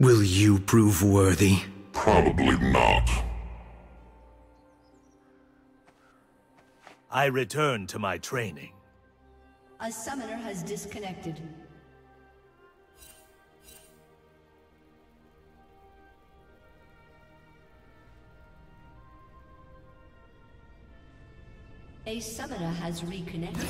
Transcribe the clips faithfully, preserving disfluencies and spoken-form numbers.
Will you prove worthy? Probably not. I return to my training. A summoner has disconnected. A summoner has reconnected.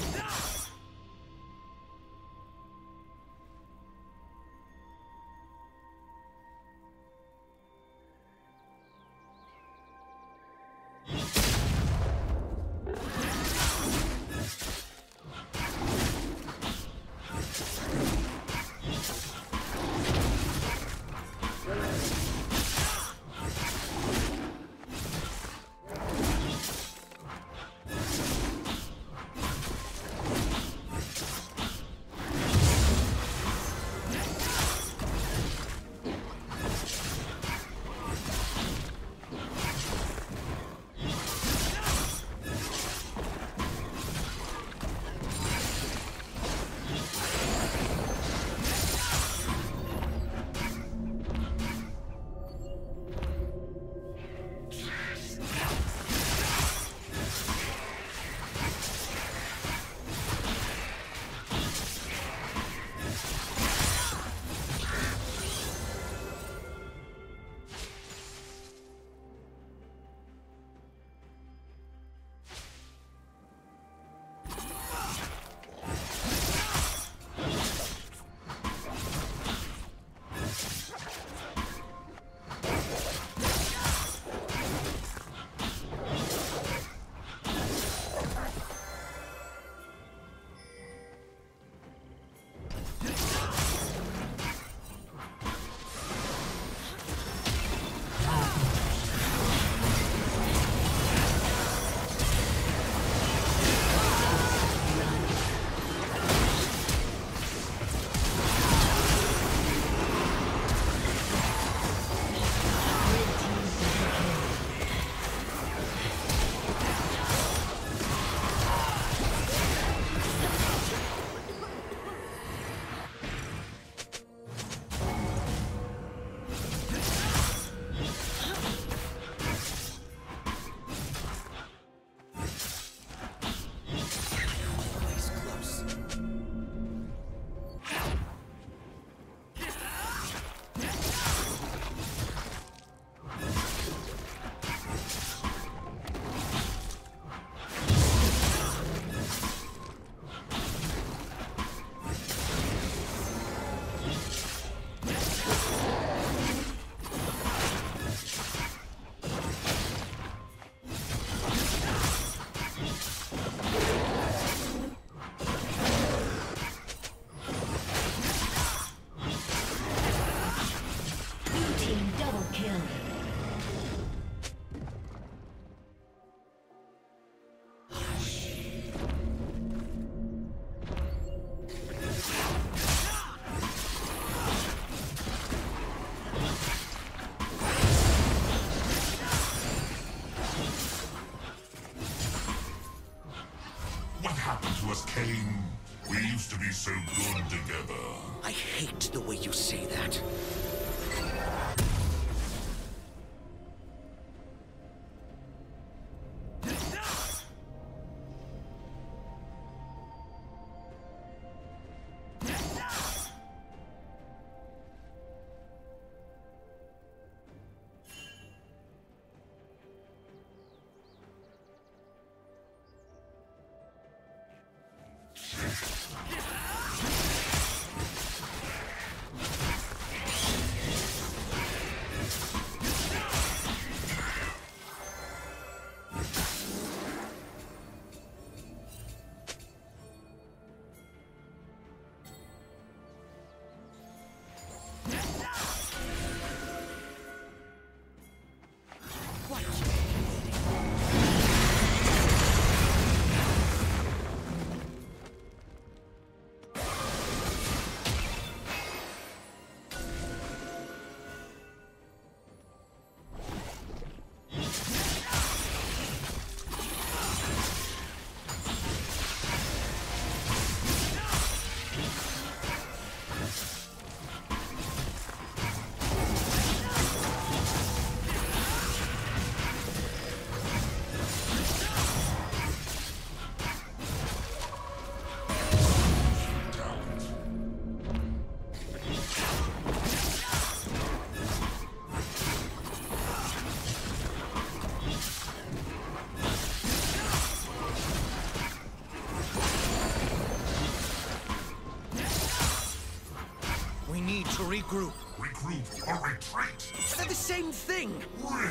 Kane, we used to be so good together. I hate the way you say that. group. Regroup or retreat? They're the same thing. Really?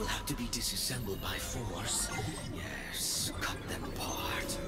will have to be disassembled by force. Yes, cut them apart.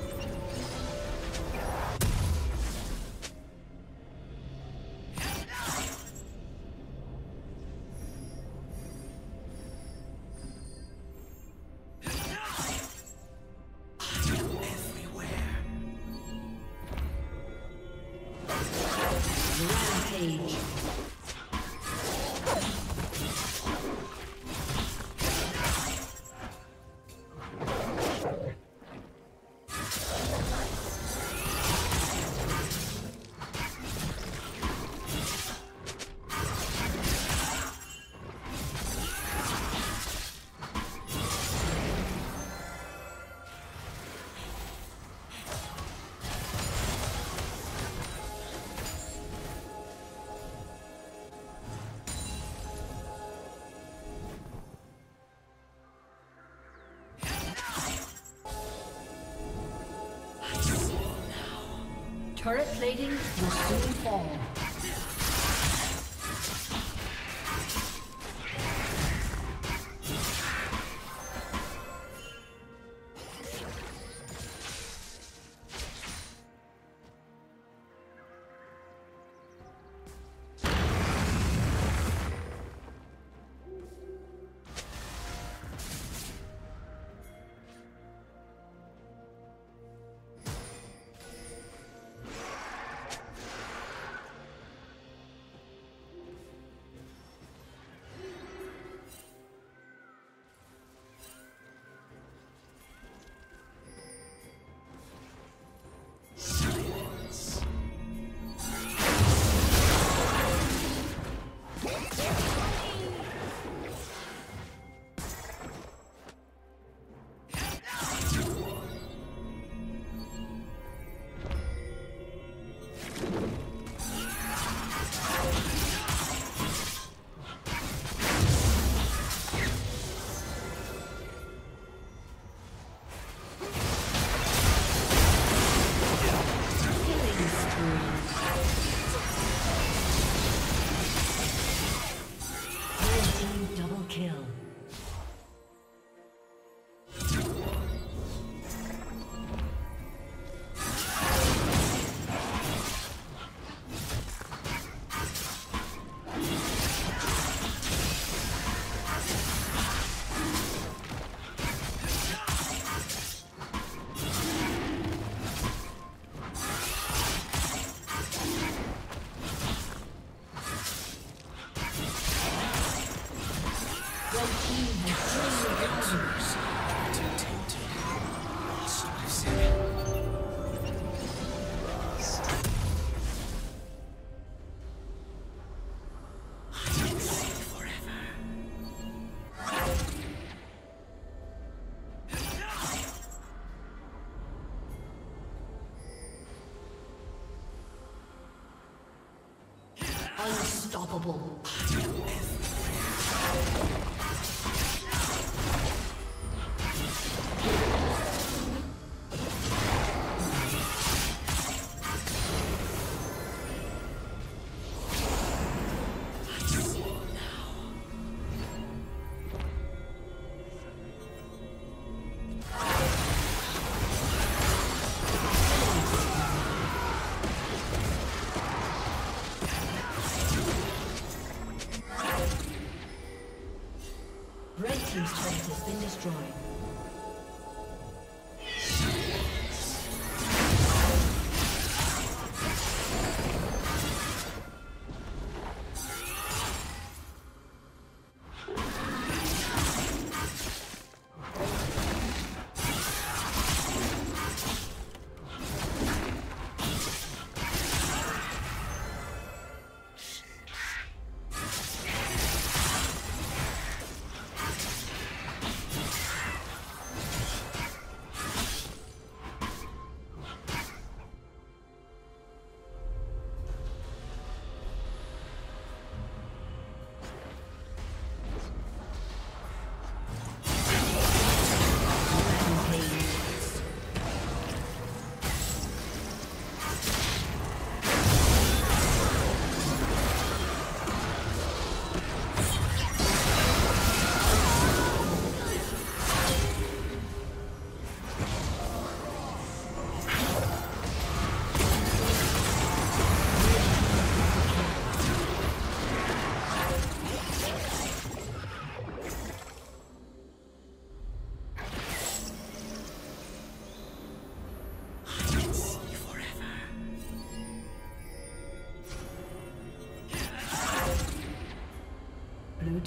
Turret plating will soon fall. Unstoppable. Drawing.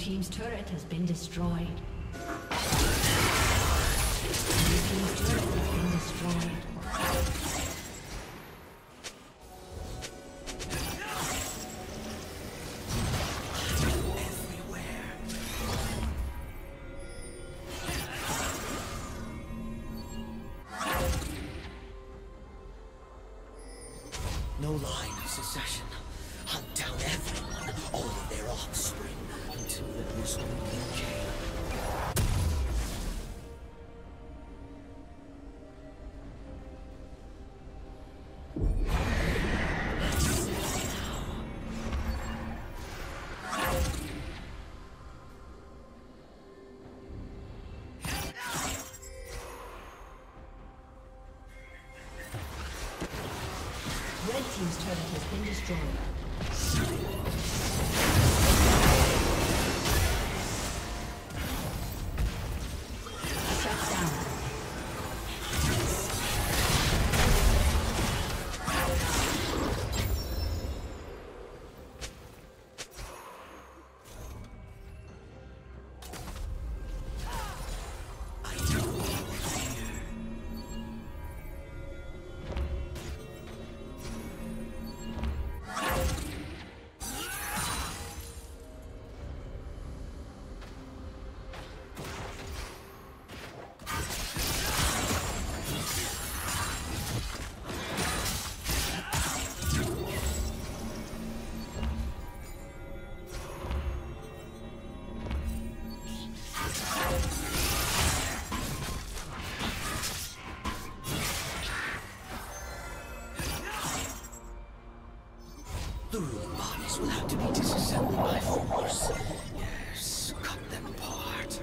team's turret has been destroyed. Blue team's turret has been destroyed. Team's turret has been destroyed. The ruined bodies will have to be disassembled by force. Yes, cut them apart.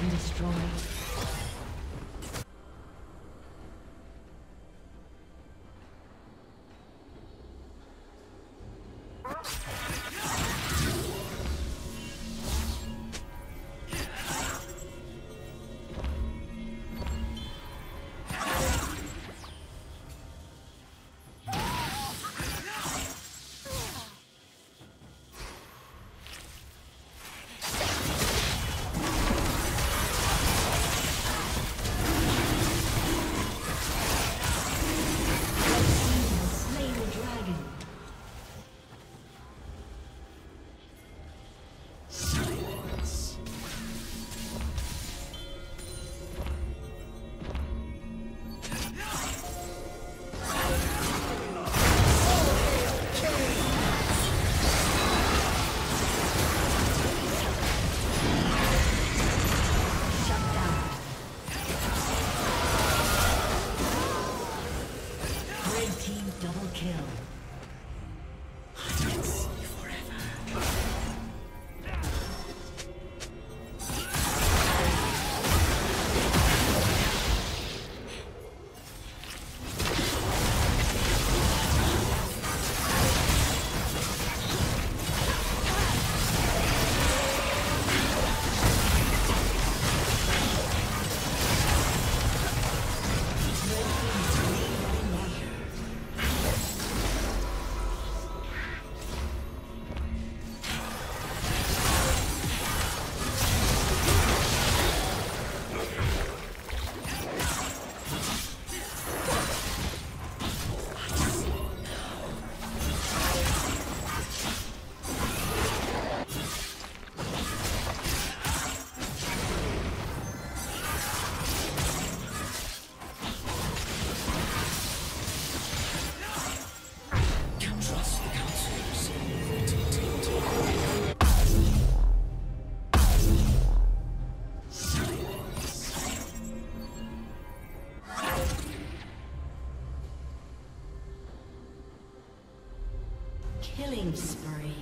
been destroyed. Killing spree.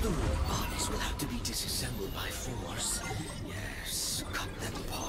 The root bodies will have to be disassembled by force. Yes, cut them apart.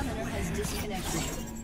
Summoner has disconnected.